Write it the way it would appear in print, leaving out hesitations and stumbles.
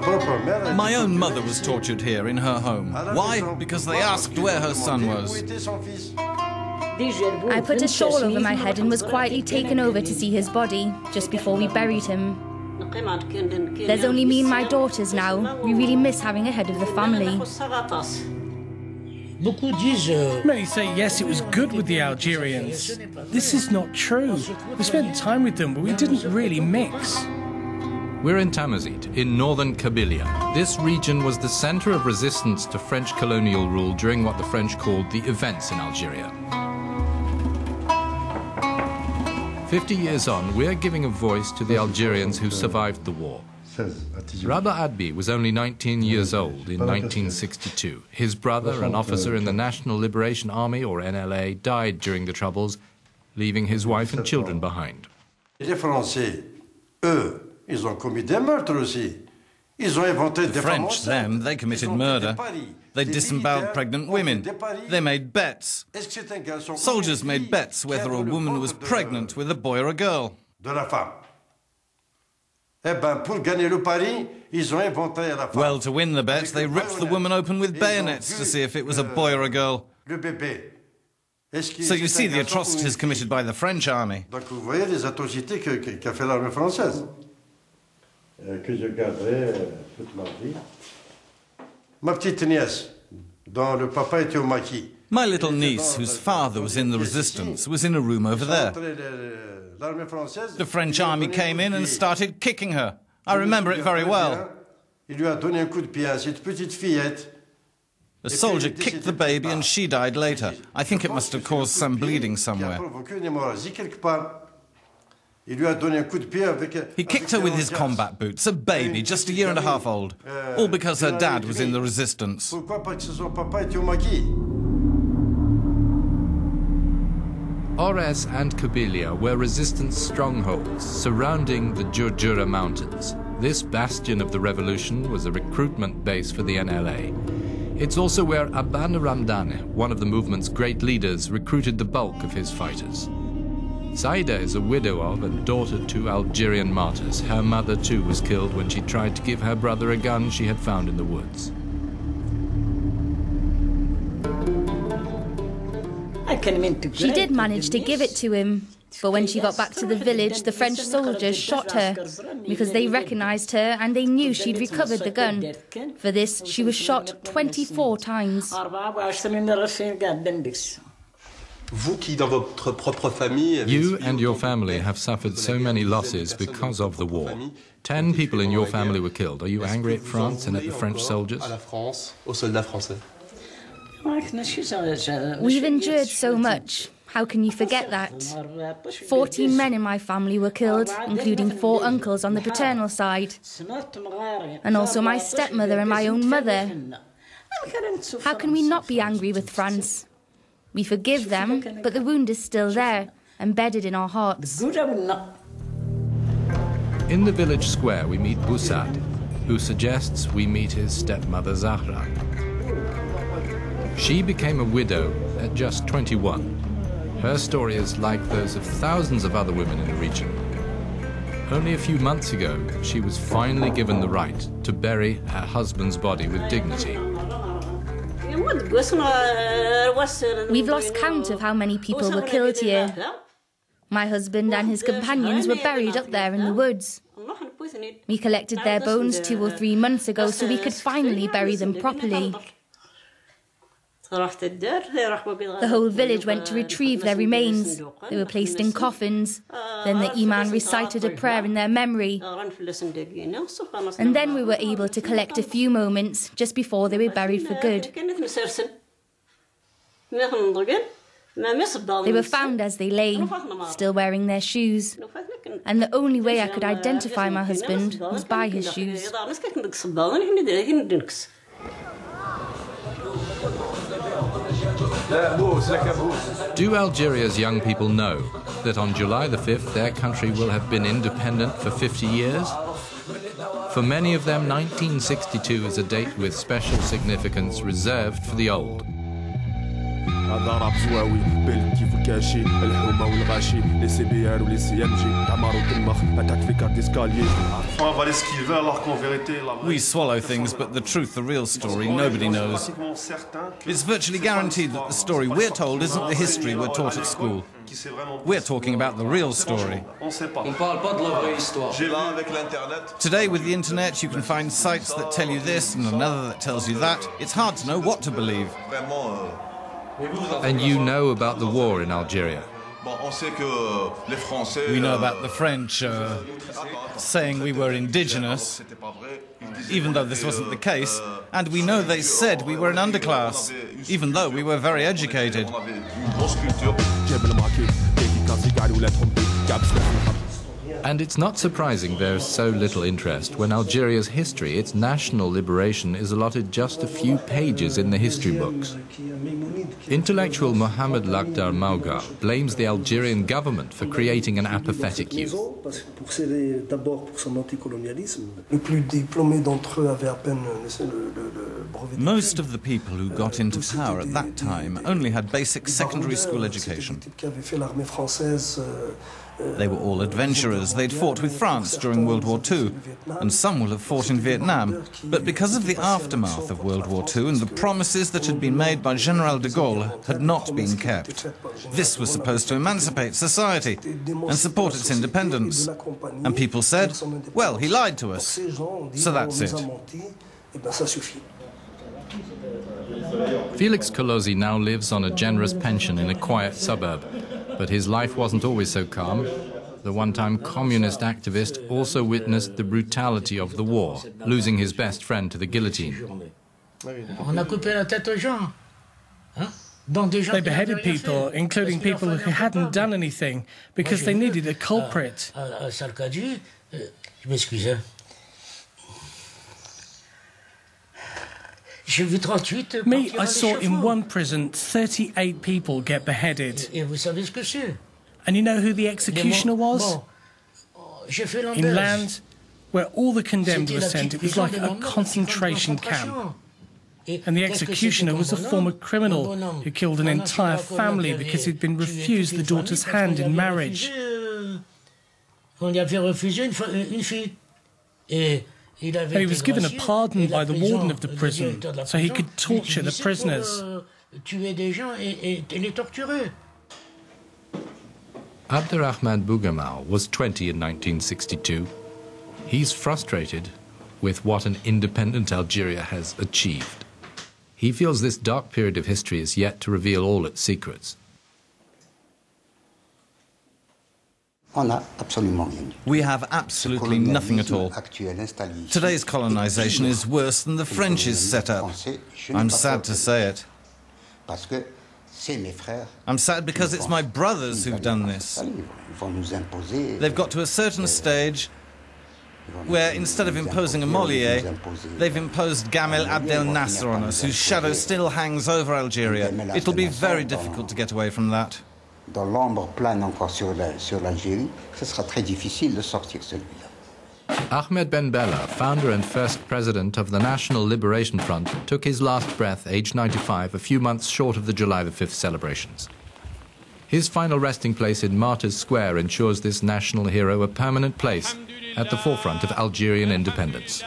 My own mother was tortured here in her home. Why? Because they asked where her son was. I put a shawl over my head and was quietly taken over to see his body, just before we buried him. There's only me and my daughters now. We really miss having a head of the family. Many say, yes, it was good with the Algerians. This is not true. We spent time with them, but we didn't really mix. We're in Tamazirt, in northern Kabylia. This region was the center of resistance to French colonial rule during what the French called the events in Algeria. 50 years on, we're giving a voice to the Algerians who survived the war. Rabah Adbi was only 19 years old in 1962. His brother, an officer in the National Liberation Army, or NLA, died during the Troubles, leaving his wife and children behind. The French, they committed murder. They disemboweled pregnant women. They made bets. Soldiers made bets whether a woman was pregnant with a boy or a girl. Well, to win the bet, they ripped the woman open with bayonets to see if it was a boy or a girl. So you see the atrocities committed by the French army. My little niece, whose father was in the resistance, was in a room over there. The French army came in and started kicking her. I remember it very well. A soldier kicked the baby and she died later. I think it must have caused some bleeding somewhere. He kicked her with his combat boots, a baby, just a year and a half old, all because her dad was in the resistance. Ores and Kabylia were resistance strongholds surrounding the Djurjura mountains. This bastion of the revolution was a recruitment base for the NLA. It's also where Aban Ramdane, one of the movement's great leaders, recruited the bulk of his fighters. Saida is a widow of and daughter to Algerian martyrs. Her mother, too, was killed when she tried to give her brother a gun she had found in the woods. She did manage to give it to him, but when she got back to the village, the French soldiers shot her because they recognized her and they knew she'd recovered the gun. For this, she was shot 24 times. You and your family have suffered so many losses because of the war. 10 people in your family were killed. Are you angry at France and at the French soldiers? We've endured so much. How can you forget that? 14 men in my family were killed, including 4 uncles on the paternal side, and also my stepmother and my own mother. How can we not be angry with France? We forgive them, but the wound is still there, embedded in our hearts. In the village square, we meet Boussad, who suggests we meet his stepmother, Zahra. She became a widow at just 21. Her story is like those of thousands of other women in the region. Only a few months ago, she was finally given the right to bury her husband's body with dignity. We've lost count of how many people were killed here. My husband and his companions were buried up there in the woods. We collected their bones 2 or 3 months ago so we could finally bury them properly. The whole village went to retrieve their remains. They were placed in coffins. Then the Iman recited a prayer in their memory. And then we were able to collect a few moments just before they were buried for good. They were found as they lay, still wearing their shoes. And the only way I could identify my husband was by his shoes. Do Algeria's young people know that on July the 5th their country will have been independent for 50 years? For many of them, 1962 is a date with special significance reserved for the old. هذا راب زواوي بالك كيف الكاشي الحومه والغاشي لي سي بي ار ولي سي ام جي تعمر وتنمخ اتاك في كارت اسكاليي We swallow things, but the truth, the real story, nobody knows. It's virtually guaranteed that the story we're told isn't the history we're taught at school. We're talking about the real story. Today, with the internet, you can find sites that tell you this and another that tells you that. It's hard to know what to believe. And you know about the war in Algeria. We know about the French saying we were indigenous, even though this wasn't the case, and we know they said we were an underclass, even though we were very educated. And it's not surprising there is so little interest when Algeria's history, its national liberation, is allotted just a few pages in the history books. Intellectual Mohamed Lakdar Mauga blames the Algerian government for creating an apathetic youth. Most of the people who got into power at that time only had basic secondary school education. They were all adventurers. They'd fought with France during World War II, and some will have fought in Vietnam. But because of the aftermath of World War II and the promises that had been made by General de Gaulle had not been kept. This was supposed to emancipate society and support its independence. And people said, well, he lied to us, so that's it. Felix Kolozzi now lives on a generous pension in a quiet suburb. But his life wasn't always so calm. The one-time communist activist also witnessed the brutality of the war, losing his best friend to the guillotine. They beheaded people, including people who hadn't done anything, because they needed a culprit. Me, I saw in one prison 38 people get beheaded. And you know who the executioner was? In land where all the condemned were sent, it was like a concentration camp. And the executioner was a former criminal who killed an entire family because he'd been refused the daughter's hand in marriage. And he was given a pardon by the warden of the prison, so he could torture the prisoners. Abderrahmane Bougremal was 20 in 1962. He's frustrated with what an independent Algeria has achieved. He feels this dark period of history is yet to reveal all its secrets. We have absolutely nothing at all. Today's colonization is worse than the French's setup. I'm sad to say it. I'm sad because it's my brothers who've done this. They've got to a certain stage where, instead of imposing a Molière, they've imposed Gamal Abdel Nasser on us, whose shadow still hangs over Algeria. It'll be very difficult to get away from that. Ahmed Ben Bella, founder and first president of the National Liberation Front, took his last breath, aged 95, a few months short of the July the 5th celebrations. His final resting place in Martyrs Square ensures this national hero a permanent place at the forefront of Algerian independence.